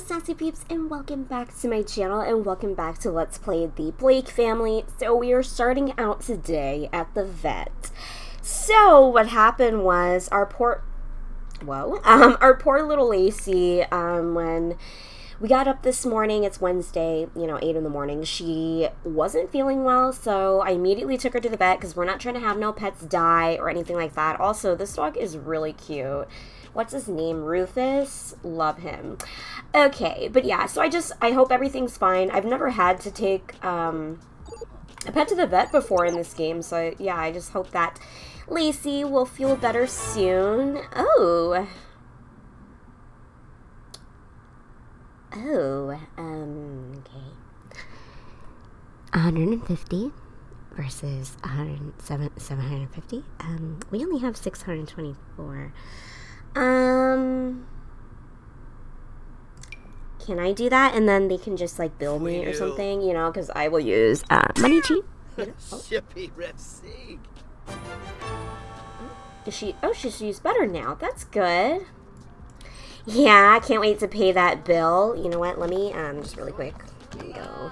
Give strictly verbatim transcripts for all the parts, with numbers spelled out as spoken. sassy peeps, and welcome back to my channel, and welcome back to Let's Play The Blake Family. So we are starting out today at the vet. So what happened was our poor, whoa, um, our poor little Lacey, um, when we got up this morning, it's Wednesday, you know, eight in the morning, she wasn't feeling well, so I immediately took her to the vet because we're not trying to have no pets die or anything like that. Also, this dog is really cute. What's his name? Rufus? Love him. Okay, but yeah, so I just, I hope everything's fine. I've never had to take um, a pet to the vet before in this game, so yeah, I just hope that Lacey will feel better soon. Oh. Oh, um, okay. one hundred fifty versus one hundred seven, seven hundred fifty. Um, we only have six hundred twenty-four. Um, can I do that? And then they can just like bill me or something, you know, because I will use uh, money cheat. Shippy Repsig. Is she? Oh, she's used better now. That's good. Yeah, I can't wait to pay that bill. You know what? Let me um just really quick go.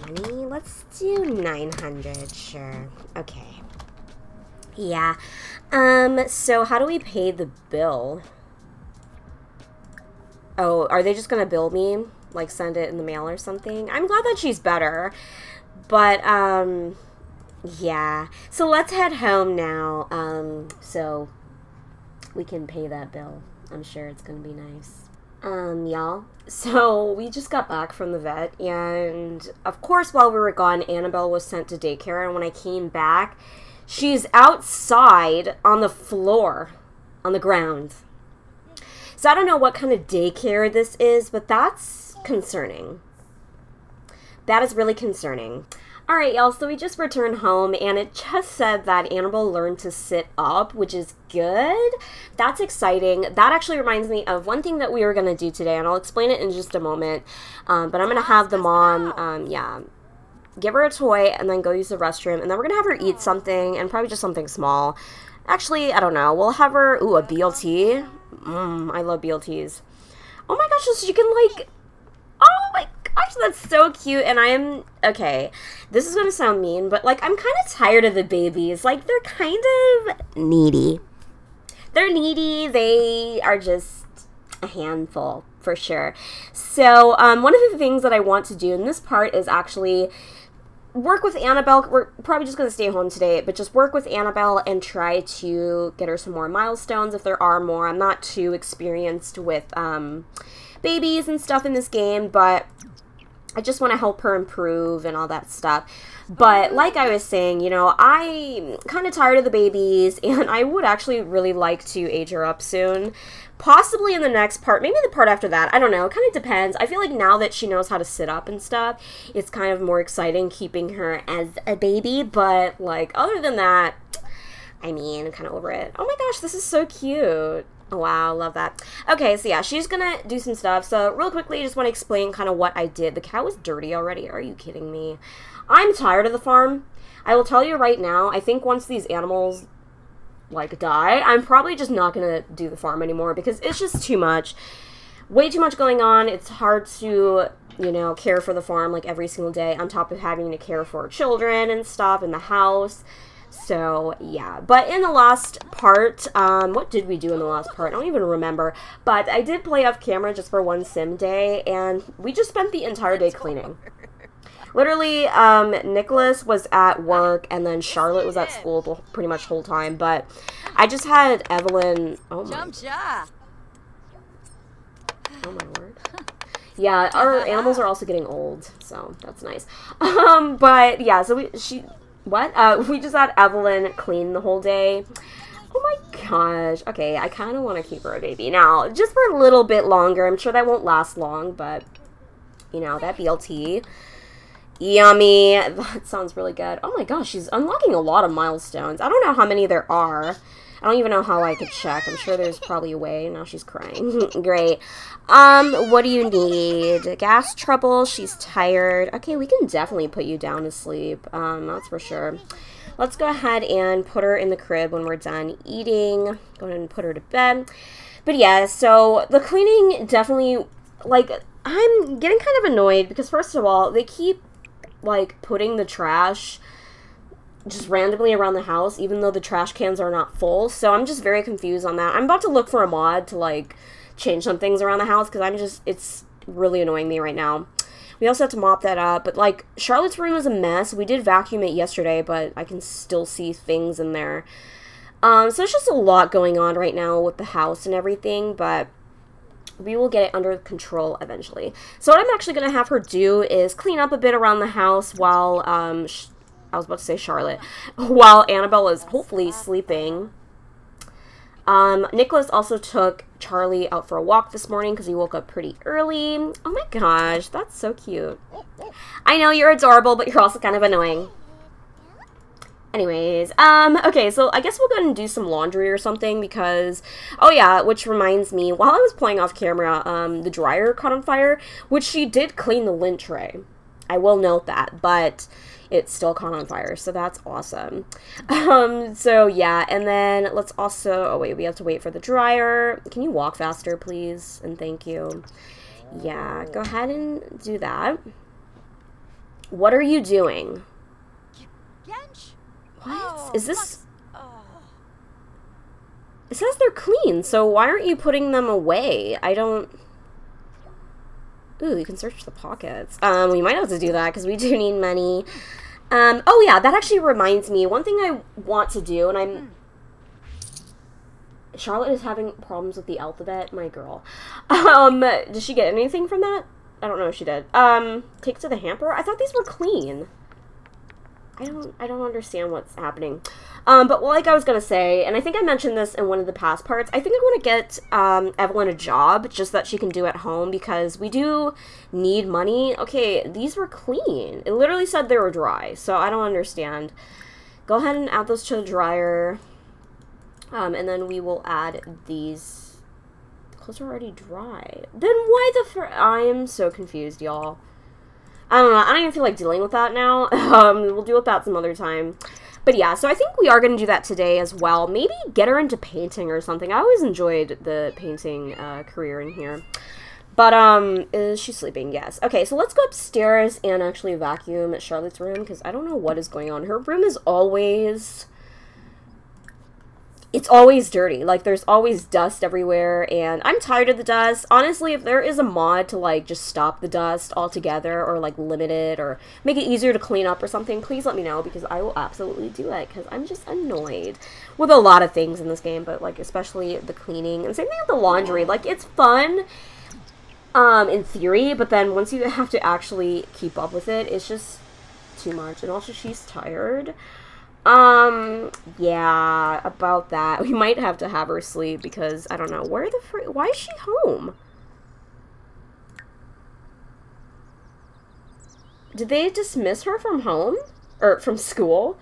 Money. Let's do nine hundred. Sure. Okay. Yeah. Um, so how do we pay the bill? Oh, are they just gonna bill me? Like send it in the mail or something? I'm glad that she's better. But, um, yeah. So let's head home now. Um, so we can pay that bill. I'm sure it's gonna be nice. Um, y'all. So we just got back from the vet. And, of course, while we were gone, Annabelle was sent to daycare. And when I came back, she's outside on the floor, on the ground. So I don't know what kind of daycare this is, but that's concerning. That is really concerning. All right, y'all, so we just returned home, and it just said that Annabelle learned to sit up, which is good. That's exciting. That actually reminds me of one thing that we were going to do today, and I'll explain it in just a moment. Um, but I'm going to have the mom, um, yeah, give her a toy, and then go use the restroom, and then we're going to have her eat something, and probably just something small. Actually, I don't know. We'll have her, ooh, a B L T. Mmm, I love B L Ts. Oh my gosh, she can, like, oh my gosh, that's so cute, and I am, okay, this is going to sound mean, but, like, I'm kind of tired of the babies. Like, they're kind of needy. They're needy. They are just a handful, for sure. So, um, one of the things that I want to do in this part is actually work with Annabelle. We're probably just going to stay home today, but just work with Annabelle and try to get her some more milestones if there are more. I'm not too experienced with um, babies and stuff in this game, but I just want to help her improve and all that stuff. But like I was saying, you know, I'm kind of tired of the babies, and I would actually really like to age her up soon. Possibly in the next part, maybe the part after that, I don't know, it kind of depends. I feel like now that she knows how to sit up and stuff, it's kind of more exciting keeping her as a baby, but, like, other than that, I mean, I'm kind of over it. Oh my gosh, this is so cute. Wow, love that. Okay, so yeah, she's gonna do some stuff. So real quickly, I just want to explain kind of what I did. The cow was dirty already. Are you kidding me? I'm tired of the farm. I will tell you right now, I think once these animals like die, I'm probably just not gonna do the farm anymore because it's just too much, way too much going on. It's hard to, you know, care for the farm like every single day on top of having to care for children and stuff in the house. So yeah, but in the last part, um what did we do in the last part? I don't even remember, but I did play off camera just for one sim day, and we just spent the entire day cleaning. Literally, um, Nicholas was at work, and then Charlotte was at school the, pretty much the whole time, but I just had Evelyn, oh my, oh my word. Yeah, our animals are also getting old, so that's nice. Um, but yeah, so we, she, what? Uh, we just had Evelyn clean the whole day. Oh my gosh. Okay, I kind of want to keep her a baby now, just for a little bit longer. I'm sure that won't last long, but, you know, that B L T. Yummy. That sounds really good. Oh my gosh, she's unlocking a lot of milestones. I don't know how many there are. I don't even know how I could check. I'm sure there's probably a way. Now she's crying. Great. Um, what do you need? Gas trouble. She's tired. Okay, we can definitely put you down to sleep. Um, that's for sure. Let's go ahead and put her in the crib when we're done eating. Go ahead and put her to bed. But yeah, so the cleaning definitely like, I'm getting kind of annoyed because, first of all, they keep, like, putting the trash just randomly around the house, even though the trash cans are not full. So I'm just very confused on that. I'm about to look for a mod to, like, change some things around the house because I'm just, it's really annoying me right now. We also have to mop that up, but, like, Charlotte's room was a mess. We did vacuum it yesterday, but I can still see things in there. Um, so it's just a lot going on right now with the house and everything, but we will get it under control eventually. So what I'm actually going to have her do is clean up a bit around the house while, um, I was about to say Charlotte, while Annabelle is hopefully sleeping. Um, Nicholas also took Charlie out for a walk this morning because he woke up pretty early. Oh my gosh, that's so cute. I know, you're adorable, but you're also kind of annoying. Anyways, um, okay, so I guess we'll go ahead and do some laundry or something because, oh yeah, which reminds me, while I was playing off camera, um, the dryer caught on fire, which she did clean the lint tray. I will note that, but it still caught on fire, so that's awesome. Um, so yeah, and then let's also, oh wait, we have to wait for the dryer. Can you walk faster, please? And thank you. Yeah, go ahead and do that. What are you doing? What? Is this? It says they're clean, so why aren't you putting them away? I don't... Ooh, you can search the pockets. Um, we might have to do that because we do need money. Um, oh yeah, that actually reminds me. One thing I want to do, and I'm... Charlotte is having problems with the alphabet. My girl. Um, did she get anything from that? I don't know if she did. Um, take to the hamper? I thought these were clean. I don't, I don't understand what's happening. Um, but like I was going to say, and I think I mentioned this in one of the past parts, I think I want to get um, Evelyn a job just that she can do at home because we do need money. Okay, these were clean. It literally said they were dry, so I don't understand. Go ahead and add those to the dryer, um, and then we will add these. The clothes are already dry. Then why the fr- I am so confused, y'all. I don't know. I don't even feel like dealing with that now. Um, we'll deal with that some other time. But yeah, so I think we are going to do that today as well. Maybe get her into painting or something. I always enjoyed the painting uh, career in here. But um, is she sleeping? Yes. Okay, so let's go upstairs and actually vacuum at Charlotte's room because I don't know what is going on. Her room is always... It's always dirty. Like, there's always dust everywhere, and I'm tired of the dust. Honestly, if there is a mod to, like, just stop the dust altogether or, like, limit it or make it easier to clean up or something, please let me know because I will absolutely do it because I'm just annoyed with a lot of things in this game, but, like, especially the cleaning. And same thing with the laundry. Like, it's fun um, in theory, but then once you have to actually keep up with it, it's just too much. And also, she's tired. Um, yeah, about that. We might have to have her sleep because, I don't know, where the fr- why is she home? Did they dismiss her from home? Or from school?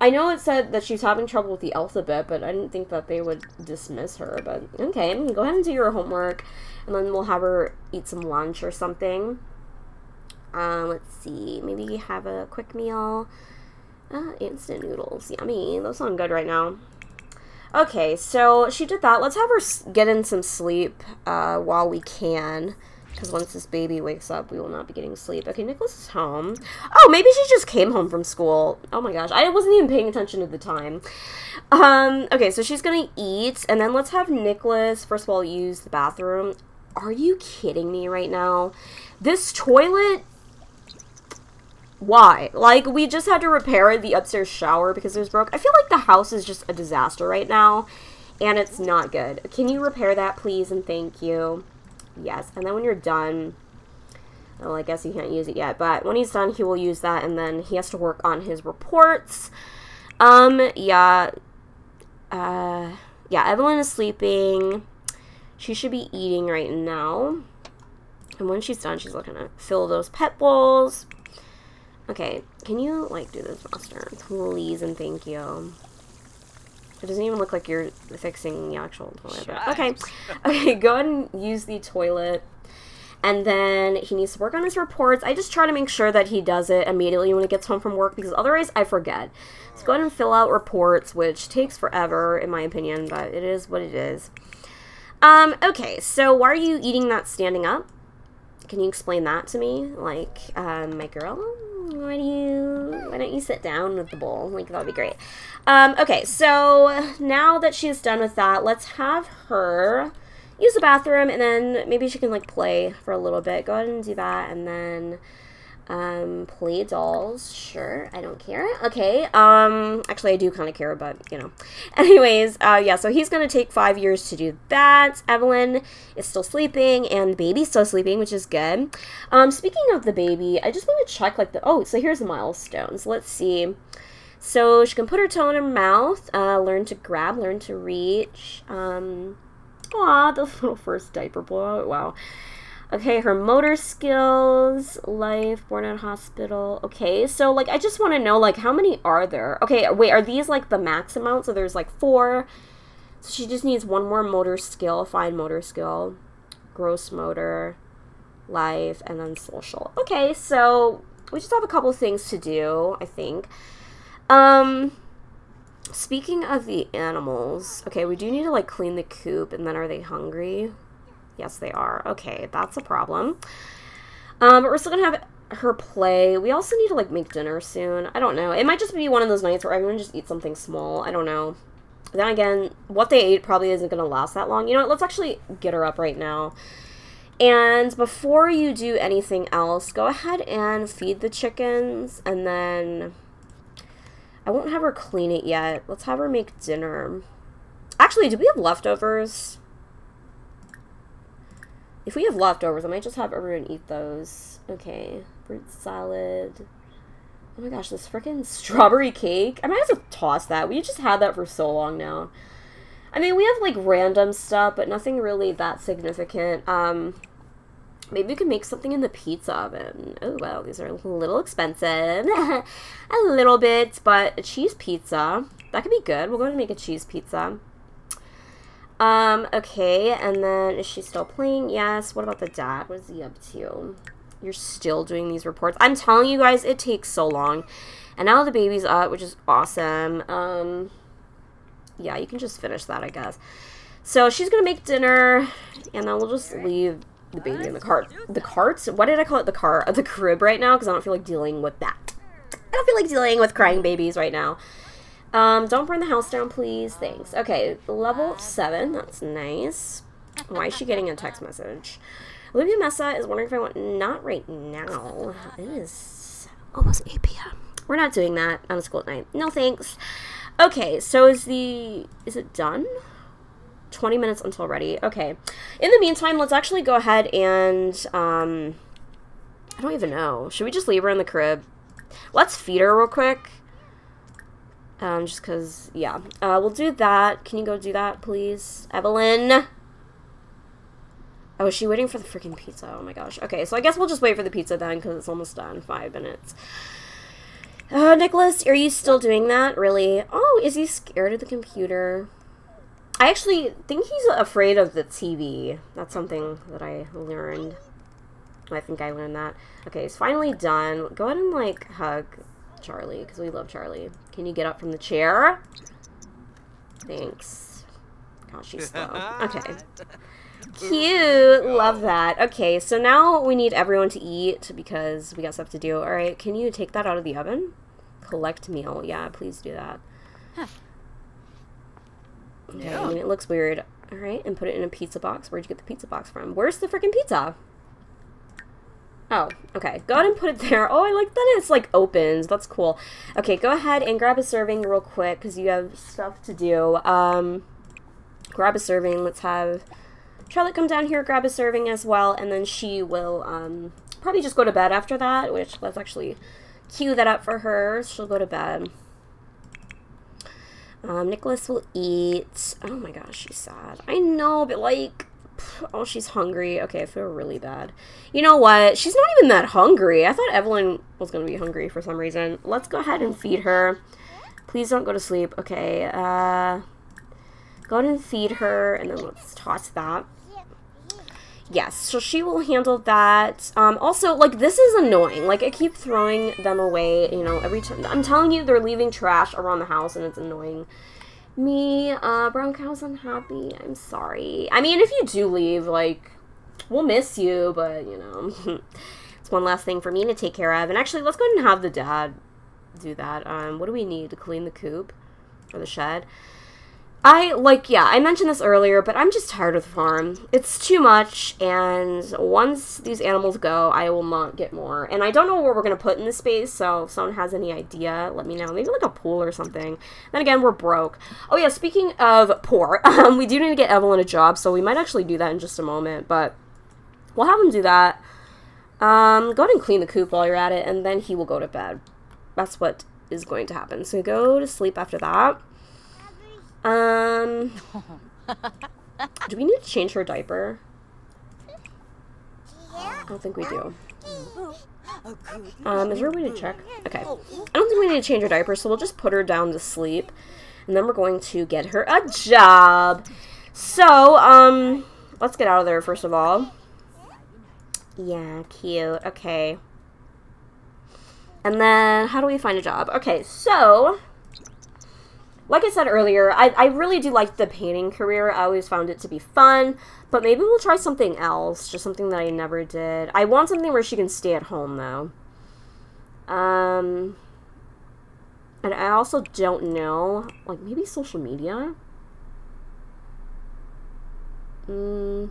I know it said that she's having trouble with the alphabet, but I didn't think that they would dismiss her, but okay, go ahead and do your homework, and then we'll have her eat some lunch or something. Um, let's see, maybe have a quick meal. Uh, instant noodles. Yummy. Those sound good right now. Okay, so she did that. Let's have her get in some sleep uh, while we can, because once this baby wakes up, we will not be getting sleep. Okay, Nicholas is home. Oh, maybe she just came home from school. Oh my gosh, I wasn't even paying attention at the time. Um, okay, so she's gonna eat, and then let's have Nicholas, first of all, use the bathroom. Are you kidding me right now? This toilet... Why? Like, we just had to repair the upstairs shower because it was broke. I feel like the house is just a disaster right now, and it's not good. Can you repair that, please, and thank you? Yes, and then when you're done, well, I guess he can't use it yet, but when he's done, he will use that, and then he has to work on his reports. Um, yeah. Uh, yeah, Evelyn is sleeping. She should be eating right now. And when she's done, she's looking to fill those pet bowls. Okay, can you, like, do this faster? Please and thank you. It doesn't even look like you're fixing the actual toilet. But okay, okay, go ahead and use the toilet. And then he needs to work on his reports. I just try to make sure that he does it immediately when he gets home from work because otherwise I forget. So go ahead and fill out reports, which takes forever, in my opinion, but it is what it is. Um, okay, so why are you eating that standing up? Can you explain that to me? Like, um, my girl, why do you, why don't you sit down with the bowl? Like, that would be great. Um, okay, so now that she's done with that, let's have her use the bathroom, and then maybe she can, like, play for a little bit. Go ahead and do that, and then, um, play dolls. Sure, I don't care. Okay, um, actually, I do kind of care, but, you know. Anyways, uh, yeah, so he's going to take five years to do that. Evelyn is still sleeping, and the baby's still sleeping, which is good. Um, speaking of the baby, I just want to check, like, the, oh, so here's the milestones. Let's see. So she can put her toe in her mouth, uh, learn to grab, learn to reach, um, aw, the little first diaper blowout, wow. Okay, her motor skills, life, born in hospital. Okay, so, like, I just want to know, like, how many are there? Okay, wait, are these, like, the max amount? So there's, like, four. So she just needs one more motor skill, fine motor skill, gross motor, life, and then social. Okay, so we just have a couple things to do, I think. Um... Speaking of the animals, okay, we do need to, like, clean the coop, and then are they hungry? Yes, they are. Okay, that's a problem. Um, but we're still gonna have her play. We also need to, like, make dinner soon. I don't know. It might just be one of those nights where everyone just eats something small. I don't know. Then again, what they ate probably isn't gonna last that long. You know what? Let's actually get her up right now. And before you do anything else, go ahead and feed the chickens, and then I won't have her clean it yet. Let's have her make dinner. Actually, do we have leftovers? If we have leftovers, I might just have everyone eat those. Okay, fruit salad. Oh my gosh, this freaking strawberry cake. I might as well toss that. We just had that for so long now. I mean, we have, like, random stuff, but nothing really that significant. Um, maybe we could make something in the pizza oven. Oh, wow, these are a little expensive. A little bit, but a cheese pizza. That could be good. We'll go ahead and make a cheese pizza. Um, okay, and then is she still playing? Yes. What about the dad? What is he up to? You're still doing these reports. I'm telling you guys, it takes so long. And now the baby's up, which is awesome. Um, yeah, you can just finish that, I guess. So she's going to make dinner, and then we'll just leave the baby in the cart. The cart? Why did I call it the cart? The crib right now, because I don't feel like dealing with that. I don't feel like dealing with crying babies right now. Um, don't burn the house down, please. Thanks. Okay, level seven. That's nice. Why is she getting a text message? Olivia Mesa is wondering if I want... Not right now. It is almost eight p m We're not doing that on a school night. No, thanks. Okay, so is the... Is it done? twenty minutes until ready. Okay. In the meantime, let's actually go ahead and, um, I don't even know. Should we just leave her in the crib? Let's feed her real quick. Um, just because, yeah. Uh, we'll do that. Can you go do that, please? Evelyn? Oh, is she waiting for the freaking pizza? Oh my gosh. Okay, so I guess we'll just wait for the pizza then, because it's almost done. Five minutes. Uh, Nicholas, are you still doing that? Really? Oh, is he scared of the computer? I actually think he's afraid of the T V. That's something that I learned. I think I learned that. Okay, it's finally done. Go ahead and, like, hug Charlie, because we love Charlie. Can you get up from the chair? Thanks. God, she's slow. Okay. Cute. Love that. Okay, so now we need everyone to eat, because we got stuff to do. All right, can you take that out of the oven? Collect meal. Yeah, please do that. Huh. Okay, I mean, it looks weird. All right, and put it in a pizza box. Where'd you get the pizza box from? Where's the freaking pizza? Oh, okay. Go ahead and put it there. Oh, I like that it's, like, opened. That's cool. Okay, go ahead and grab a serving real quick, because you have stuff to do. Um, grab a serving. Let's have Charlotte come down here, grab a serving as well, and then she will um, probably just go to bed after that, which let's actually cue that up for her. She'll go to bed. Um, Nicholas will eat. Oh my gosh, she's sad. I know, but, like, oh, she's hungry. Okay, I feel really bad. You know what? She's not even that hungry. I thought Evelyn was going to be hungry for some reason. Let's go ahead and feed her. Please don't go to sleep. Okay, uh, go ahead and feed her, and then let's toss that. Yes, so she will handle that. Um, also, like, this is annoying. Like, I keep throwing them away, you know, every time. I'm telling you, they're leaving trash around the house, and it's annoying me. Uh, brown cow's unhappy. I'm sorry. I mean, if you do leave, like, we'll miss you, but, you know, it's one last thing for me to take care of. And actually, let's go ahead and have the dad do that. Um, what do we need to clean the coop or the shed? I, like, yeah, I mentioned this earlier, but I'm just tired of the farm. It's too much, and once these animals go, I will not get more. And I don't know what we're going to put in this space, so if someone has any idea, let me know. Maybe, like, a pool or something. Then again, we're broke. Oh, yeah, speaking of poor, um, we do need to get Evelyn a job, so we might actually do that in just a moment, but we'll have him do that. Um, go ahead and clean the coop while you're at it, and then he will go to bed. That's what is going to happen. So go to sleep after that. Um, do we need to change her diaper? I don't think we do. Um, is there a way to check? Okay. I don't think we need to change her diaper, so we'll just put her down to sleep. And then we're going to get her a job. So, um, let's get out of there first of all. Yeah, cute. Okay. And then, how do we find a job? Okay, so... like I said earlier, I, I really do like the painting career. I always found it to be fun, but maybe we'll try something else, just something that I never did. I want something where she can stay at home, though. Um, and I also don't know, like, maybe social media? Mm.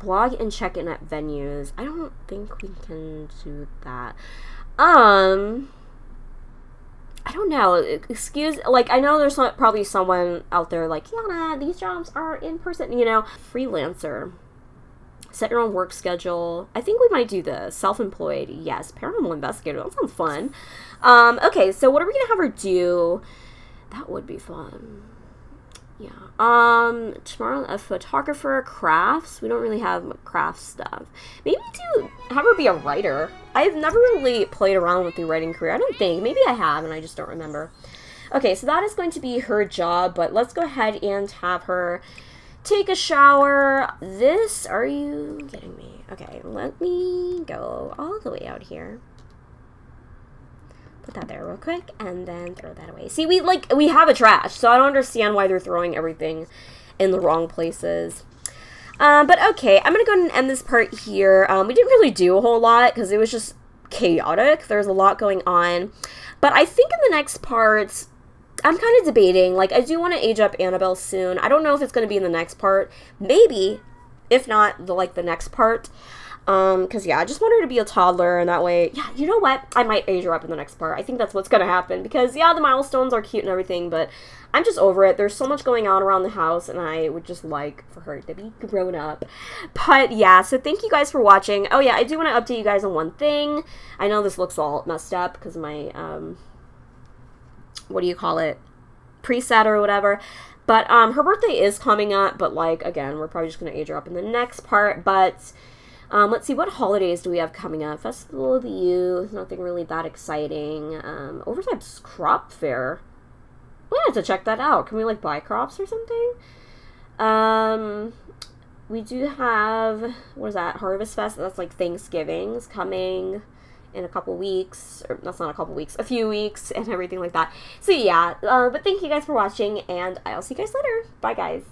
Blog and check-in at venues. I don't think we can do that. Um... I don't know, excuse, like, I know there's some, probably someone out there like, Kiana, these jobs are in person, you know. Freelancer. Set your own work schedule. I think we might do this. Self-employed, yes. Paranormal investigator, that sounds fun. Um, okay, so what are we going to have her do? That would be fun. Yeah. Um, tomorrow, a photographer, crafts. We don't really have craft stuff. Maybe do have her be a writer. I've never really played around with the writing career. I don't think. Maybe I have, and I just don't remember. Okay, so that is going to be her job, but let's go ahead and have her take a shower. This, are you kidding me? Okay, let me go all the way out here. Put that there real quick, and then throw that away. See, we, like, we have a trash, so I don't understand why they're throwing everything in the wrong places. Um, but okay, I'm going to go ahead and end this part here. Um, we didn't really do a whole lot, because it was just chaotic. There's a lot going on. But I think in the next part, I'm kind of debating. Like, I do want to age up Annabelle soon. I don't know if it's going to be in the next part. Maybe, if not, the, like, the next part. Um, because, yeah, I just want her to be a toddler, and that way, yeah, you know what? I might age her up in the next part. I think that's what's going to happen, because, yeah, the milestones are cute and everything, but I'm just over it. There's so much going on around the house, and I would just like for her to be grown up. But, yeah, so thank you guys for watching. Oh, yeah, I do want to update you guys on one thing. I know this looks all messed up, because my, um, what do you call it? Preset or whatever. But, um, her birthday is coming up, but, like, again, we're probably just going to age her up in the next part, but... Um, let's see, what holidays do we have coming up? Festival of the Youth, nothing really that exciting. Um, Overside's Crop Fair. We have to check that out. Can we, like, buy crops or something? Um, we do have, what is that, Harvest Fest? That's, like, Thanksgiving's coming in a couple weeks. Or, that's not a couple weeks, a few weeks and everything like that. So, yeah, uh, but thank you guys for watching, and I'll see you guys later. Bye, guys.